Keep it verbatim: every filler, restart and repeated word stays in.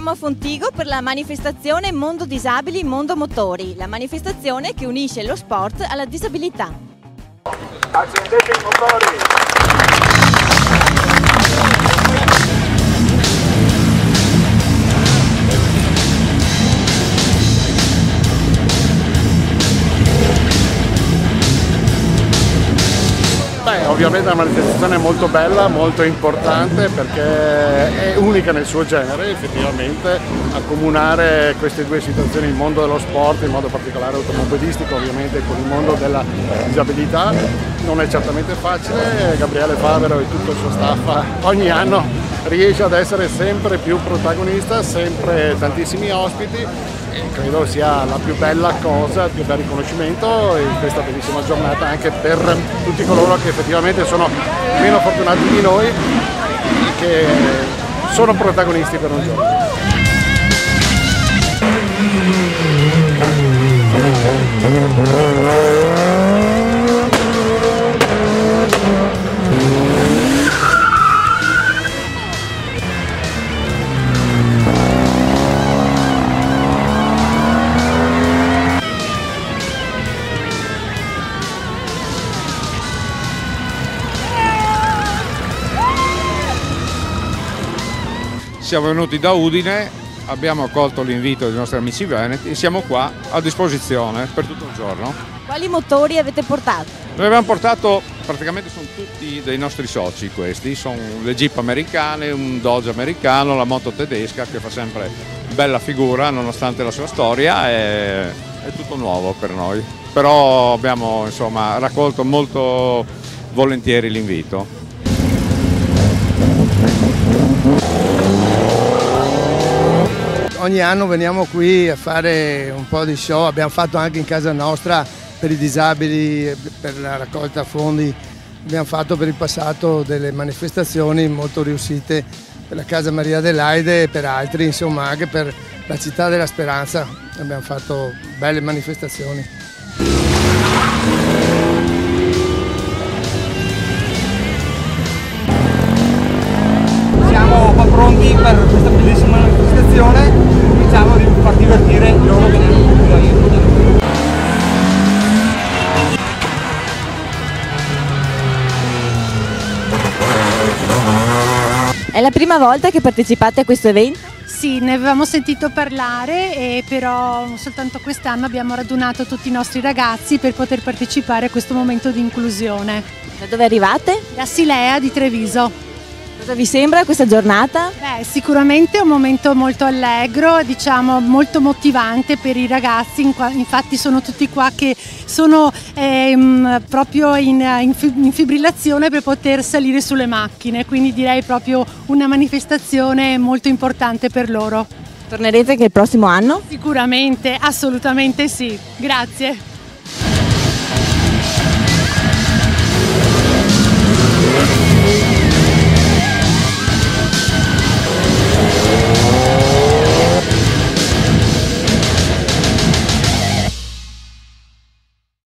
siamo a Fontigo per la manifestazione Mondo Disabili, Mondo Motori, la manifestazione che unisce lo sport alla disabilità. Accendete i motori! Beh, ovviamente è una manifestazione molto bella, molto importante perché è unica nel suo genere, effettivamente accomunare queste due situazioni, il mondo dello sport, in modo particolare automobilistico ovviamente, con il mondo della disabilità non è certamente facile. Gabriele Favero e tutto il suo staff ogni anno riesce ad essere sempre più protagonista, sempre tantissimi ospiti e credo sia la più bella cosa, il più bel riconoscimento in questa bellissima giornata anche per tutti coloro che effettivamente sono meno fortunati di noi e che sono protagonisti per un giorno. Siamo venuti da Udine, abbiamo accolto l'invito dei nostri amici veneti e siamo qua a disposizione per tutto il giorno. Quali motori avete portato? Noi abbiamo portato, praticamente sono tutti dei nostri soci questi, sono le Jeep americane, un Dodge americano, la moto tedesca che fa sempre bella figura nonostante la sua storia, è, è tutto nuovo per noi, però abbiamo insomma raccolto molto volentieri l'invito. Ogni anno veniamo qui a fare un po' di show, abbiamo fatto anche in casa nostra per i disabili, per la raccolta fondi, abbiamo fatto per il passato delle manifestazioni molto riuscite per la Casa Maria Adelaide e per altri, insomma anche per la Città della Speranza abbiamo fatto belle manifestazioni. Siamo qua pronti per questa bellissima manifestazione, diciamo di far divertire loro che nel pubblico aiutano. È la prima volta che partecipate a questo evento? Sì, ne avevamo sentito parlare e però soltanto quest'anno abbiamo radunato tutti i nostri ragazzi per poter partecipare a questo momento di inclusione. Da dove arrivate? Da Silea di Treviso. Cosa vi sembra questa giornata? Beh, sicuramente è un momento molto allegro, diciamo molto motivante per i ragazzi, infatti sono tutti qua che sono ehm, proprio in, in fibrillazione per poter salire sulle macchine, quindi direi proprio una manifestazione molto importante per loro. Tornerete anche il prossimo anno? Sicuramente, assolutamente sì, grazie.